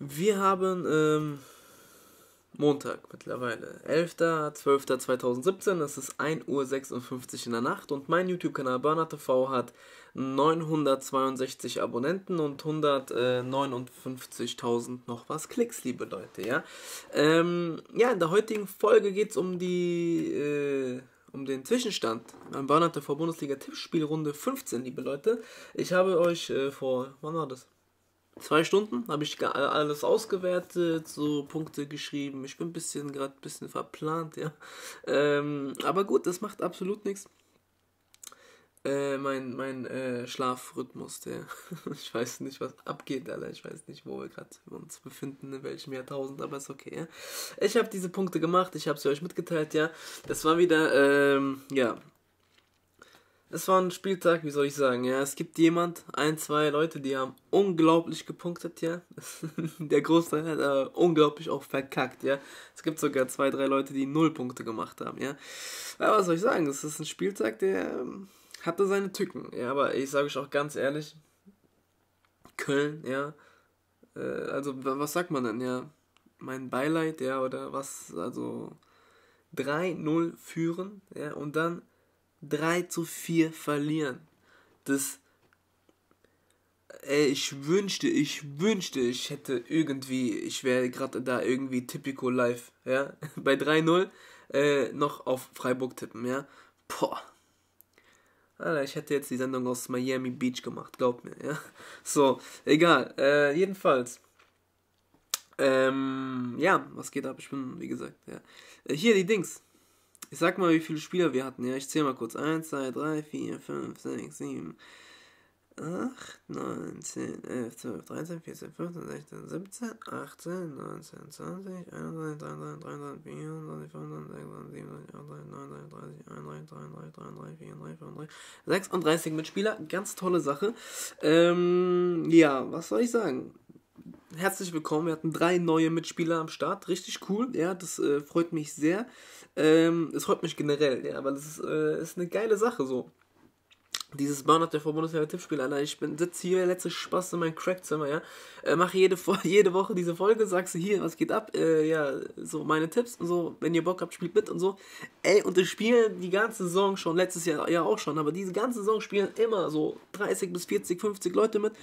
Wir haben Montag mittlerweile, 11.12.2017, es ist 1.56 Uhr in der Nacht und mein YouTube-Kanal BurnArtTV hat 962 Abonnenten und 159.000 noch was Klicks, liebe Leute, ja. Ja, in der heutigen Folge geht es um die, um den Zwischenstand beim BurnArtTV Bundesliga-Tippspielrunde 15, liebe Leute. Ich habe euch vor, wann war das? 2 Stunden habe ich alles ausgewertet, so Punkte geschrieben. Ich bin gerade ein bisschen verplant, ja. Aber gut, das macht absolut nichts. Mein Schlafrhythmus, der. Ich weiß nicht, was abgeht, Alter. Ich weiß nicht, wo wir gerade uns befinden, in welchem Jahrtausend, aber ist okay, ja. Ich habe diese Punkte gemacht, ich habe sie euch mitgeteilt, ja. Das war wieder, ja. Es war ein Spieltag, wie soll ich sagen, ja, es gibt ein, zwei Leute, die haben unglaublich gepunktet, ja, der Großteil hat aber unglaublich auch verkackt, ja, es gibt sogar 2, 3 Leute, die 0 Punkte gemacht haben, ja, aber was soll ich sagen, es ist ein Spieltag, der hatte seine Tücken, ja, aber ich sage euch auch ganz ehrlich, Köln, ja, also, was sagt man denn, ja, mein Beileid, ja, oder was, also, 3-0 führen, ja, und dann 3-4 verlieren. Das, ey, ich wünschte, ich hätte irgendwie, ich wäre gerade da irgendwie Tipico live, ja, bei 3-0 noch auf Freiburg tippen, ja, boah, Alter, ich hätte jetzt die Sendung aus Miami Beach gemacht, glaubt mir, ja, so, egal, jedenfalls, ja, was geht ab, ich bin, wie gesagt, ja, hier die Dings. Ich sag mal, wie viele Spieler wir hatten, ja, ich zähle mal kurz, 1, 2, 3, 4, 5, 6, 7, 8, 9, 10, 11, 12, 13, 14, 15, 16, 17, 18, 19, 20, 21, 22, 23, 24, 25, 26, 27, 28, 29, 30, 31, 32, 33, 34, 35, 36 Mitspieler, ganz tolle Sache, ja, was soll ich sagen? Herzlich willkommen, wir hatten 3 neue Mitspieler am Start, richtig cool, ja, das freut mich sehr, es freut mich generell, ja, weil es ist eine geile Sache, so, dieses BurnArtTV Bundesliga-Tippspiel, Alter, ich sitze hier, letzte Spaß in meinem Crackzimmer, ja, mache jede Woche diese Folge, sagst du hier, was geht ab, ja, so, meine Tipps und so, wenn ihr Bock habt, spielt mit und so, ey, und ich spiele die ganze Saison schon, letztes Jahr ja auch schon, aber diese ganze Saison spielen immer so 30 bis 40, 50 Leute mit,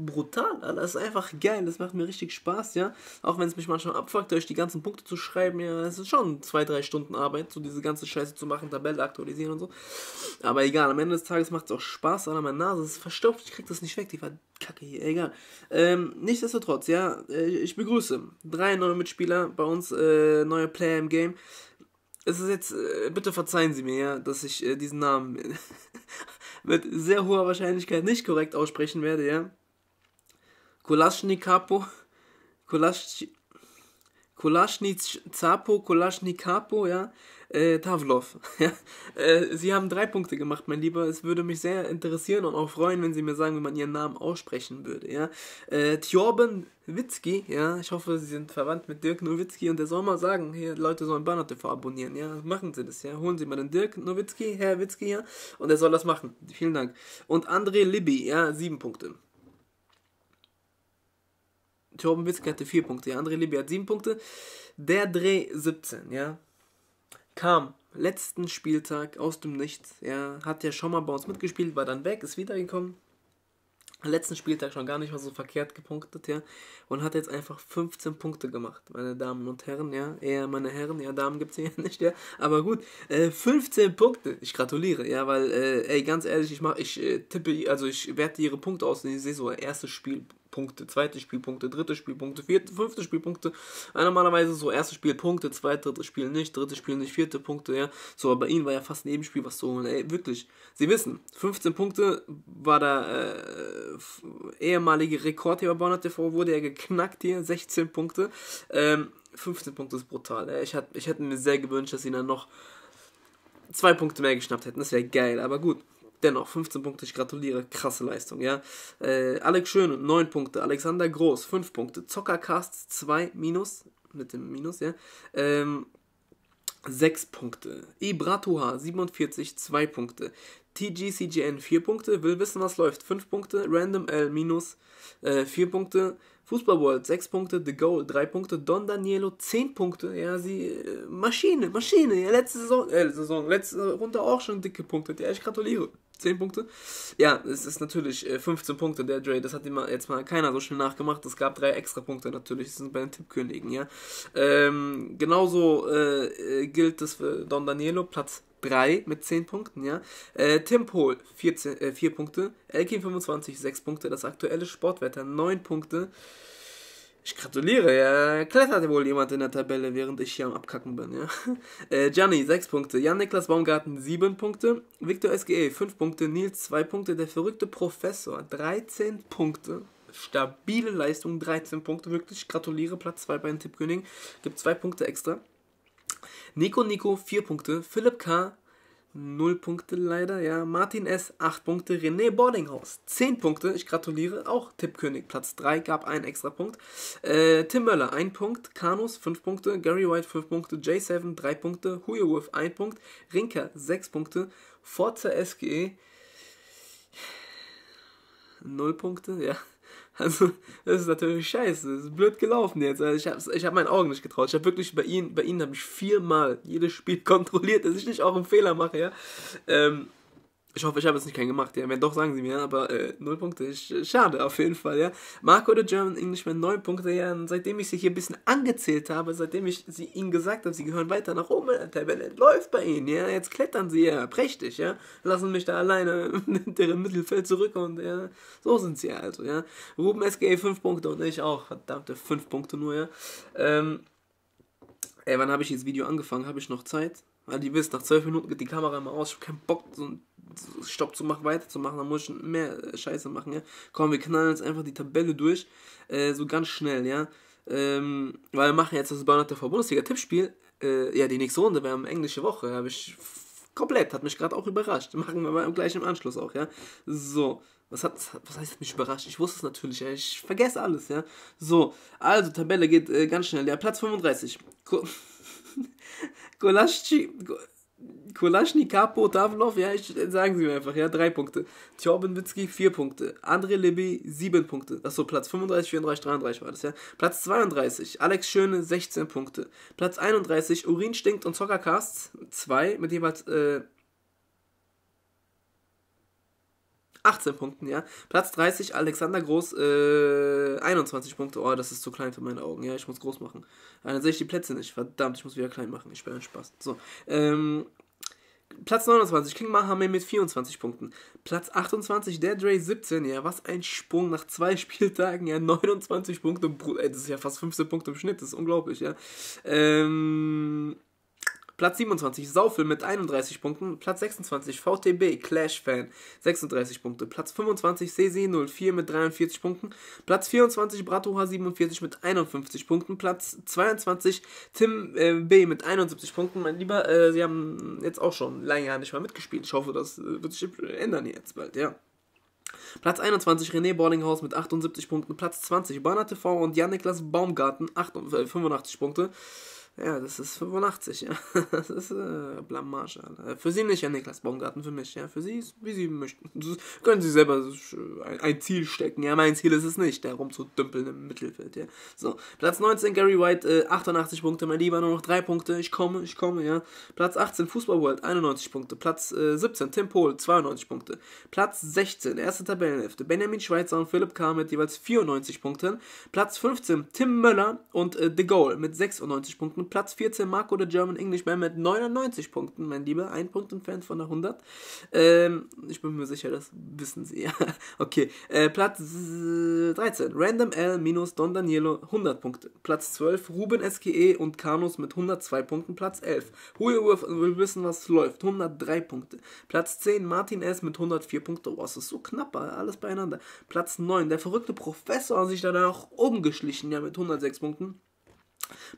brutal, Alter, das ist einfach geil, das macht mir richtig Spaß, ja, auch wenn es mich manchmal abfuckt, euch die ganzen Punkte zu schreiben, ja, es ist schon 2, 3 Stunden Arbeit, so diese ganze Scheiße zu machen, Tabelle aktualisieren und so, aber egal, am Ende des Tages macht es auch Spaß, Alter, meine Nase ist verstopft, ich krieg das nicht weg, die war kacke hier, egal, nichtsdestotrotz, ja, ich begrüße 3 neue Mitspieler bei uns, neue Player im Game, es ist jetzt, bitte verzeihen Sie mir, ja, dass ich diesen Namen mit sehr hoher Wahrscheinlichkeit nicht korrekt aussprechen werde, ja, Kalaschnikapo, Kalaschnikapo, ja, Tavlov, ja. Sie haben 3 Punkte gemacht, mein Lieber, es würde mich sehr interessieren und auch freuen, wenn Sie mir sagen, wie man Ihren Namen aussprechen würde, ja, Thorben Witzki, ja, ich hoffe, Sie sind verwandt mit Dirk Nowitzki und der soll mal sagen, hier, Leute sollen BurnArtTV abonnieren, ja, machen Sie das, ja, holen Sie mal den Dirk Nowitzki, Herr Witzki, ja, und er soll das machen, vielen Dank, und André Liby, ja, 7 Punkte. Thorben Witzki hatte 4 Punkte, ja, André Liby hat 7 Punkte, der Dreh 17, ja, kam letzten Spieltag aus dem Nichts, ja, hat ja schon mal bei uns mitgespielt, war dann weg, ist wiedergekommen, letzten Spieltag schon gar nicht mal so verkehrt gepunktet, ja, und hat jetzt einfach 15 Punkte gemacht, meine Damen und Herren, ja, eher meine Herren, ja, Damen gibt's hier nicht, ja, aber gut, 15 Punkte, ich gratuliere, ja, weil, ey, ganz ehrlich, ich tippe, also ich werte ihre Punkte aus, und ich sehe so, erstes Spiel, Punkte, zweite Spielpunkte, dritte Spielpunkte, vierte, fünfte Spielpunkte. Normalerweise so erstes Spiel Punkte, zweites, drittes Spiel nicht, drittes Spiel nicht, vierte Punkte, ja. So, aber bei ihnen war ja fast ein Nebenspiel was zu holen, ey, wirklich. Sie wissen, 15 Punkte war der ehemalige Rekordheber BurnArtTV, wurde ja geknackt hier, 16 Punkte. 15 Punkte ist brutal, ey. Ich hätte mir sehr gewünscht, dass sie dann noch 2 Punkte mehr geschnappt hätten, das wäre geil, aber gut. Dennoch, 15 Punkte, ich gratuliere, krasse Leistung, ja. Alex Schöne, 9 Punkte, Alexander Groß, 5 Punkte, Zockercast 2, Minus, mit dem Minus, ja, 6 Punkte, Ibratuha, 47, 2 Punkte, TGCGN, 4 Punkte, will wissen, was läuft, 5 Punkte, Random L, Minus, 4 Punkte, Fußball World 6 Punkte, The Goal 3 Punkte, Don Danielo 10 Punkte. Ja, sie, Maschine, ja, letzte Runde auch schon dicke Punkte. Ja, ich gratuliere. 10 Punkte. Ja, es ist natürlich 15 Punkte, der Dre, das hat jetzt mal keiner so schnell nachgemacht. Es gab 3 extra Punkte natürlich, das sind bei den Tippkönigen, ja. Genauso gilt das für Don Danielo, Platz 3 mit 10 Punkten, ja. Tim Pohl, 4 Punkte. Elkin 25, 6 Punkte. Das aktuelle Sportwetter, 9 Punkte. Ich gratuliere, ja, klettert wohl jemand in der Tabelle, während ich hier am Abkacken bin, ja. Johnny, 6 Punkte, Jan Niklas Baumgarten, 7 Punkte, Victor SGE, 5 Punkte, Nils, 2 Punkte, der verrückte Professor, 13 Punkte. Stabile Leistung, 13 Punkte, wirklich, gratuliere, Platz 2 bei den Tippkönigen, gibt 2 Punkte extra. Nico Nico, 4 Punkte, Philipp K., 0 Punkte leider, ja. Martin S., 8 Punkte. René Borlinghaus, 10 Punkte. Ich gratuliere, auch Tippkönig. Platz 3 gab einen extra Punkt. Tim Möller, 1 Punkt. Kanus, 5 Punkte. Gary White, 5 Punkte. J7, 3 Punkte. Huiwurf, 1 Punkt. Rinker, 6 Punkte. Forza SGE, 0 Punkte, ja. Also, das ist natürlich scheiße. Das ist blöd gelaufen jetzt. Also ich hab meinen Augen nicht getraut. Ich habe wirklich bei ihnen habe ich 4-mal jedes Spiel kontrolliert, dass ich nicht auch einen Fehler mache, ja. Ich hoffe, ich habe jetzt nicht keinen gemacht, ja. Wenn doch, sagen sie mir, aber 0 Punkte. Schade, auf jeden Fall, ja. Marco oder German Englishman, 9 Punkte, ja. Und seitdem ich sie hier ein bisschen angezählt habe, seitdem ich ihnen gesagt habe, sie gehören weiter nach oben in der Tabelle, läuft bei ihnen, ja. Jetzt klettern sie, ja, prächtig, ja. Lassen mich da alleine in deren Mittelfeld zurück und, ja, so sind sie also, ja. Ruben SGA 5 Punkte und ich auch, verdammte 5 Punkte nur, ja. Ey, wann habe ich dieses Video angefangen? Habe ich noch Zeit? Weil ihr wisst, nach 12 Minuten geht die Kamera mal aus, ich habe keinen Bock, so ein Stopp zu machen, weiterzumachen, dann muss ich mehr Scheiße machen, ja. Komm, wir knallen jetzt einfach die Tabelle durch, so ganz schnell, ja. Weil wir machen jetzt das BurnArtTV Bundesliga-Tippspiel, ja, die nächste Runde, wir haben englische Woche, habe ich komplett, hat mich gerade auch überrascht, machen wir mal gleich im Anschluss auch, ja. So, was heißt mich überrascht? Ich wusste es natürlich, ja. Ich vergesse alles, ja. So, also, Tabelle geht ganz schnell, ja, Platz 35, Kalaschnikapo, Tavlov, ja, sagen Sie mir einfach, ja, 3 Punkte. Thorben Witzki, 4 Punkte. André Liby, 7 Punkte. Achso, Platz 35, 34, 33 war das, ja. Platz 32, Alex Schöne, 16 Punkte. Platz 31, Urin stinkt und Soccercasts, 2, mit jeweils, 18 Punkten, ja. Platz 30, Alexander Groß, 21 Punkte. Oh, das ist zu klein für meine Augen. Ja, ich muss groß machen. Ah, dann sehe ich die Plätze nicht. Verdammt, ich muss wieder klein machen. Ich bin ein Spaß. So, Platz 29, King Mahame mit 24 Punkten. Platz 28, der Dre 17, ja, was ein Sprung nach 2 Spieltagen, ja, 29 Punkte. Ey, das ist ja fast 15 Punkte im Schnitt, das ist unglaublich, ja. Platz 27, Saufel mit 31 Punkten. Platz 26, VTB, Clash-Fan, 36 Punkte. Platz 25, CC04 mit 43 Punkten. Platz 24, Ibratuha 47 mit 51 Punkten. Platz 22, Tim B mit 71 Punkten. Mein Lieber, Sie haben jetzt auch schon lange nicht mal mitgespielt. Ich hoffe, das wird sich ändern jetzt bald, ja. Platz 21, René Borlinghaus mit 78 Punkten. Platz 20, BurnArtTV und Jan Niklas Baumgarten, 85 Punkte. Ja, das ist 85, ja. Das ist Blamage, Alter. Für sie nicht, Herr Niklas Baumgarten, für mich, ja. Für sie ist, wie sie möchten. Das können sie selber ein Ziel stecken, ja. Mein Ziel ist es nicht, da rumzudümpeln im Mittelfeld, ja. So, Platz 19, Gary White, 88 Punkte, mein Lieber, nur noch 3 Punkte. Ich komme, ja. Platz 18, Fußball World, 91 Punkte. Platz 17, Tim Pohl, 92 Punkte. Platz 16, erste Tabellenhälfte, Benjamin Schweizer und Philipp K. mit jeweils 94 Punkten. Platz 15, Tim Möller und The Goal mit 96 Punkten. Platz 14, Marco oder German Englishman mit 99 Punkten, mein Lieber. 1 Punkt entfernt von der 100. Ich bin mir sicher, das wissen Sie, ja. Okay, Platz 13, Random L minus Don Danielo, 100 Punkte. Platz 12, Ruben SGE und Kanus mit 102 Punkten. Platz 11, Huiwurf will wissen, was läuft, 103 Punkte. Platz 10, Martin S. mit 104 Punkte. Oh, es ist so knapp, alles beieinander. Platz 9, der verrückte Professor hat sich da nach oben geschlichen, ja, mit 106 Punkten.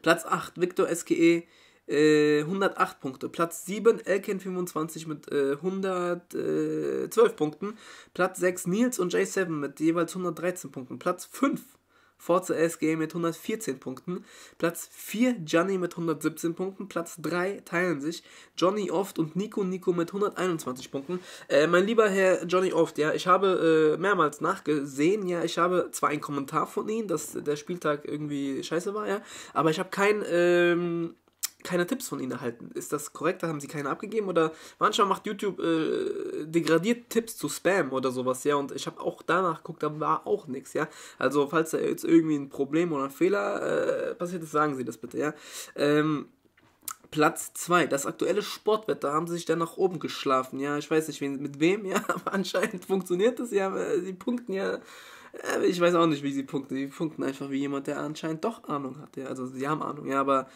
Platz 8, Victor SGE, 108 Punkte. Platz 7, Elkin 25 mit 112 Punkten. Platz 6, Nils und J7 mit jeweils 113 Punkten. Platz 5, Forza SGE mit 114 Punkten, Platz 4 Johnny mit 117 Punkten, Platz 3 teilen sich Johnny Oft und Nico Nico mit 121 Punkten. Mein lieber Herr Johnny Oft, ja, ich habe mehrmals nachgesehen, ja, ich habe zwar einen Kommentar von Ihnen, dass der Spieltag irgendwie scheiße war, ja, aber ich habe keine Tipps von Ihnen erhalten. Ist das korrekt? Da haben Sie keine abgegeben? Oder manchmal macht YouTube degradiert Tipps zu Spam oder sowas, ja, und ich habe auch danach geguckt, da war auch nichts, ja. Also, falls da jetzt irgendwie ein Problem oder ein Fehler passiert ist, sagen Sie das bitte, ja. Platz 2, das aktuelle Sportwetter, haben sie sich dann nach oben geschlafen, ja, ich weiß nicht mit wem, ja, aber anscheinend funktioniert das, ja, sie punkten ja, ich weiß auch nicht, wie sie punkten einfach wie jemand, der anscheinend doch Ahnung hat, ja, also sie haben Ahnung, ja, aber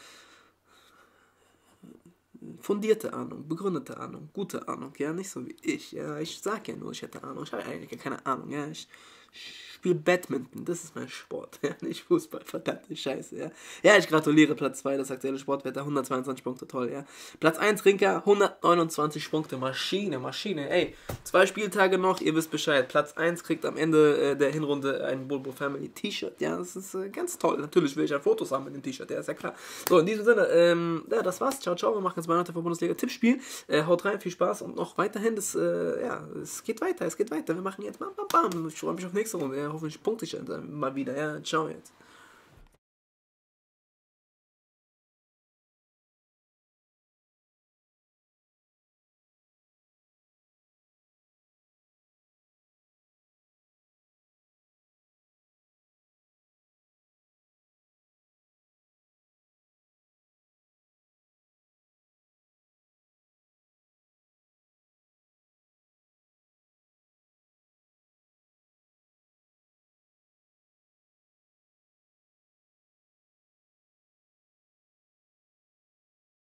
fundierte Ahnung, begründete Ahnung, gute Ahnung, ja, nicht so wie ich, ja, ich sag ja nur, ich hätte Ahnung, ich habe eigentlich keine Ahnung, ja, ich spiele Badminton, das ist mein Sport, ja, nicht Fußball, verdammte Scheiße, ja. Ja, ich gratuliere Platz 2, das aktuelle Sportwetter, 122 Punkte, toll, ja. Platz 1, Rinker, 129 Punkte, Maschine, Maschine, ey, 2 Spieltage noch, ihr wisst Bescheid, Platz 1 kriegt am Ende der Hinrunde ein Bulbo Family T-Shirt, ja, das ist ganz toll, natürlich will ich ja Fotos haben mit dem T-Shirt, ja, ist ja klar. So, in diesem Sinne, ja, das war's, ciao, ciao, wir machen jetzt Weihnachten vor Bundesliga-Tippspiel, haut rein, viel Spaß und noch weiterhin, das, ja, es geht weiter, wir machen jetzt bam, bam, bam, ich freue mich auf nächste Runde, ja. Hoffentlich punkte ich mal wieder, ja, ciao jetzt.